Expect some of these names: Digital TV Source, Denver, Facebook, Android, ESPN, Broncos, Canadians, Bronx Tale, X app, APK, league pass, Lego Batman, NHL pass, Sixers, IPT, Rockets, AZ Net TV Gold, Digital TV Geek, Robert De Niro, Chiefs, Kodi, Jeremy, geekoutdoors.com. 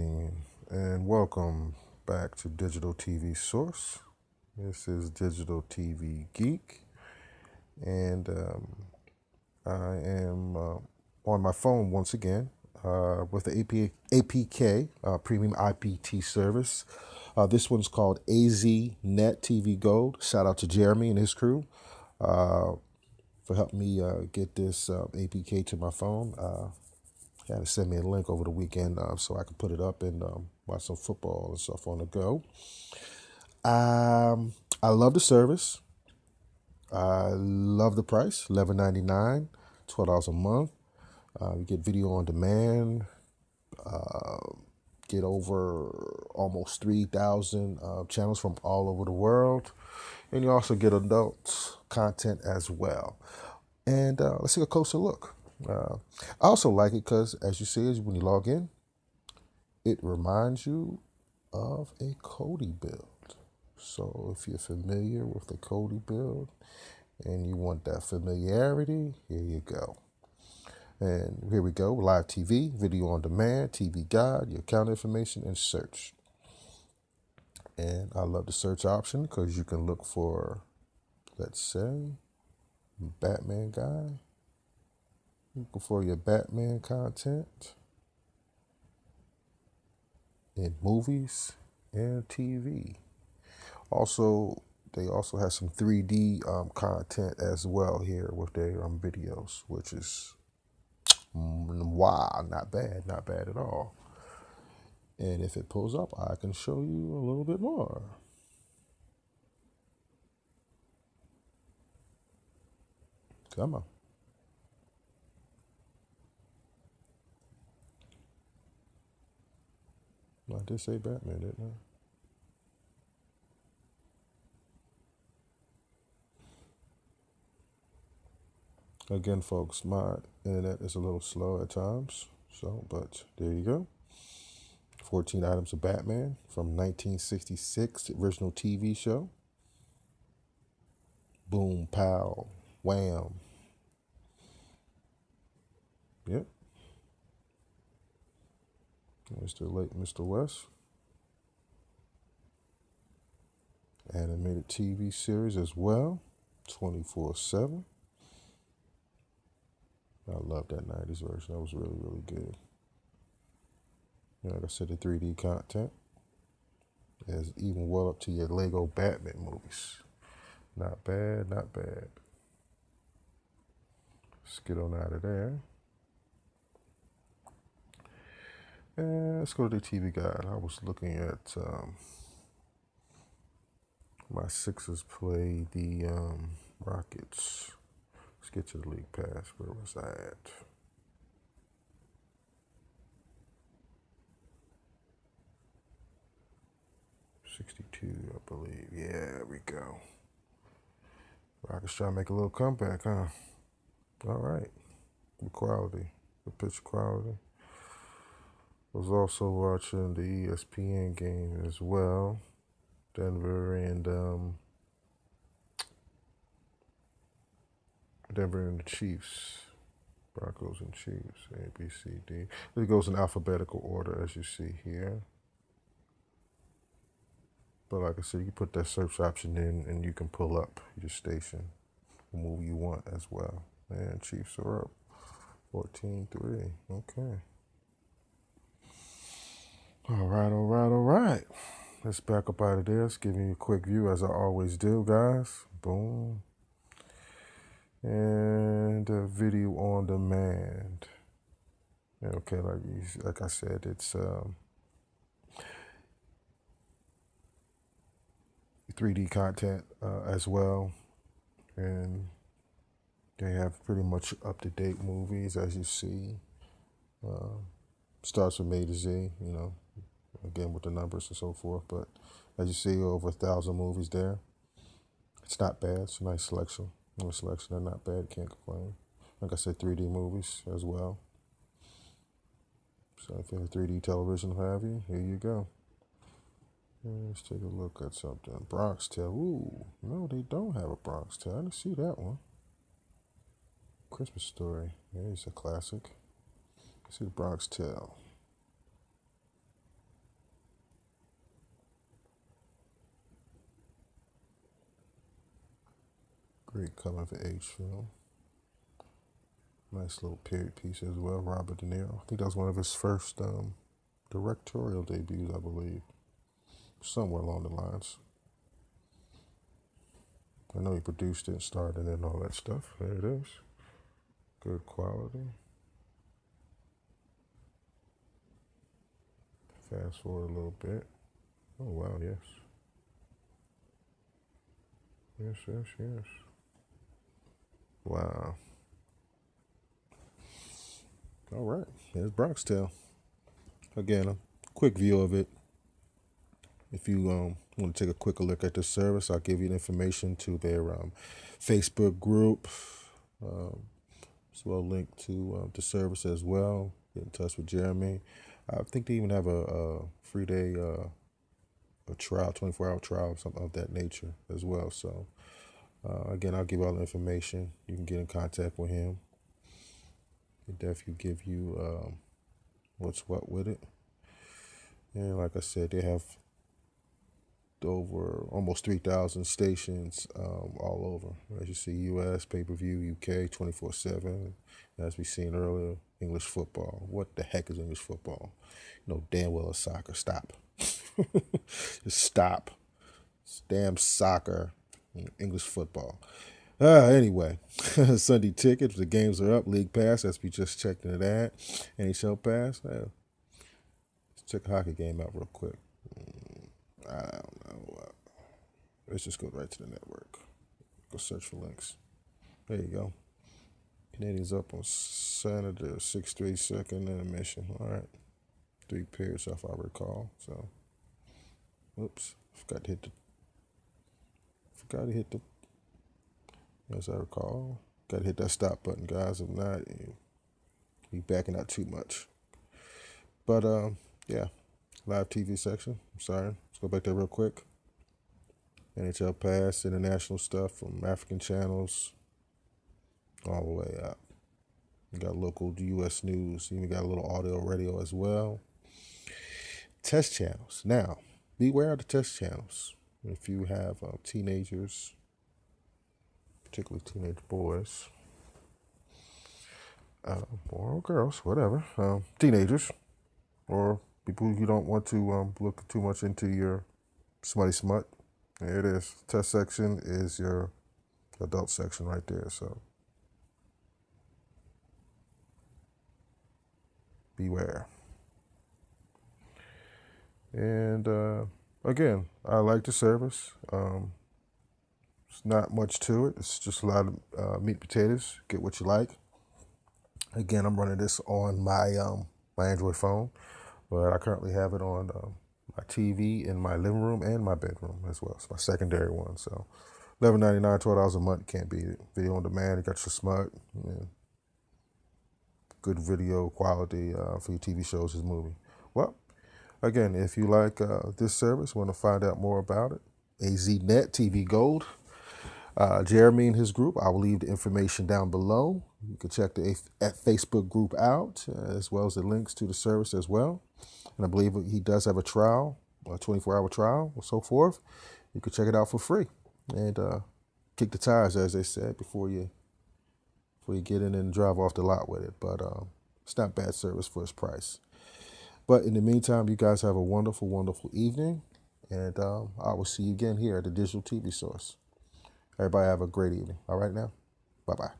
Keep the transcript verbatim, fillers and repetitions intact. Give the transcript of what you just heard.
morning and welcome back to Digital T V Source. This is Digital T V Geek, and um, I am uh, on my phone once again uh, with the A P K uh, Premium I P T service. Uh, this one's called A Z Net T V Gold. Shout out to Jeremy and his crew uh, for helping me uh, get this uh, A P K to my phone. Uh, Had to send me a link over the weekend uh, so I could put it up and um, watch some football and stuff on the go. Um, I love the service. I love the price, eleven ninety-nine, twelve dollars a month. Uh, you get video on demand. Uh, get over almost three thousand uh, channels from all over the world, and you also get adult content as well. And uh, let's take a closer look. Uh, I also like it because, as you see, when you log in, it reminds you of a Kodi build. So if you're familiar with the Kodi build and you want that familiarity, here you go. And here we go, live T V, video on demand, T V guide, your account information, and search. And I love the search option because you can look for, let's say, Batman guy. Looking for your Batman content in movies and T V. Also, they also have some three D um, content as well here with their um, videos, which is wow, not bad, not bad at all. And if it pulls up, I can show you a little bit more. Come on. I did say Batman, didn't I? Again, folks, my internet is a little slow at times, so, but there you go. fourteen items of Batman from nineteen sixty-six, original T V show. Boom, pow, wham. Yep. Mister Late Mister West. Animated T V series as well, twenty-four seven. I love that nineties version. That was really, really good. Like I said, the three D content is even well up to your Lego Batman movies. Not bad, not bad. Let's get on out of there. And let's go to the T V guide. I was looking at um, my Sixers play the um, Rockets. Let's get to the league pass. Where was I at? sixty-two, I believe. Yeah, we go. Rockets trying to make a little comeback, huh? All right. Good quality. Good pitch quality. Was also watching the E S P N game as well, Denver and um, Denver and the Chiefs, Broncos and Chiefs, A, B, C, D. It goes in alphabetical order as you see here. But like I said, you put that search option in and you can pull up your station, the movie you want as well. And Chiefs are up fourteen three, okay. All right, all right, all right. Let's back up out of there. Let's give you a quick view as I always do, guys. Boom. And uh, video on demand. Okay, like you, like I said, it's um, three D content uh, as well. And they have pretty much up-to-date movies, as you see. Uh, starts from A to Z, you know. Again, with the numbers and so forth, but as you see, over a thousand movies there. It's not bad. It's a nice selection. No selection, they're not bad. Can't complain. Like I said, three D movies as well. So if you have three D television, what have you, here you go. And let's take a look at something. Bronx Tale. Ooh, no, they don't have a Bronx Tale. I didn't see that one. Christmas Story. Yeah, it's a classic. Let's see the Bronx Tale. Great color for age film. Nice little period piece as well. Robert De Niro. I think that was one of his first um, directorial debuts, I believe. Somewhere along the lines. I know he produced it and starred in it and all that stuff. There it is. Good quality. Fast forward a little bit. Oh, wow, yes. Yes, yes, yes. Wow. All right, here's Bronx Tale. Again, a quick view of it. If you um, want to take a quicker look at the service, I'll give you the information to their um, Facebook group. Um, as well, link to uh, the service as well. Get in touch with Jeremy. I think they even have a, a free day, uh, a trial, twenty-four hour trial, something of that nature as well. So, uh, again, I'll give all the information. You can get in contact with him. He'll definitely give you um, what's what with it. And like I said, they have over almost three thousand stations um, all over. As you see, U S, pay-per-view, U K, twenty-four seven. As we seen earlier, English football. What the heck is English football? You know, damn well it's soccer. Stop. Just stop. It's damn soccer. English football. Uh, anyway, Sunday tickets. The games are up. League pass, as we just checked into that. N H L pass. Yeah. Let's check a hockey game out real quick. I don't know. Let's just go right to the network. Go search for links. There you go. Canadians up on Saturday, six three, second intermission. All right. Three periods off, I recall. So, oops. Forgot to hit the. Forgot to hit the. As I recall. Got to hit that stop button, guys. If not, you be backing out too much. But, um, yeah. Live T V section. I'm sorry. Let's go back there real quick. N H L pass, international stuff from African channels all the way up. You got local U S news. You even got a little audio radio as well. Test channels. Now, beware of the test channels. If you have uh, teenagers, particularly teenage boys, uh, or girls, whatever, um, teenagers, or people you don't want to um, look too much into your smutty smut. There it is. Test section is your adult section right there. So beware. And uh, again, I like the service. Um, it's not much to it. It's just a lot of uh, meat and potatoes. Get what you like. Again, I'm running this on my um, my Android phone. But I currently have it on um, my T V in my living room and my bedroom as well. It's my secondary one. So eleven ninety-nine, twelve dollars a month, can't beat it. Video on demand, you got your smart. Yeah. Good video quality uh, for your T V shows and movie. Well, again, if you like uh, this service, want to find out more about it, A Z Net T V Gold. Uh, Jeremy and his group, I will leave the information down below. You can check the at Facebook group out, uh, as well as the links to the service as well. And I believe he does have a trial, a twenty-four hour trial or so forth. You can check it out for free and uh, kick the tires, as they said, before you before you get in and drive off the lot with it. But um, it's not bad service for its price. But in the meantime, you guys have a wonderful, wonderful evening. And um, I will see you again here at the Digital T V Source. Everybody have a great evening. All right now. Bye-bye.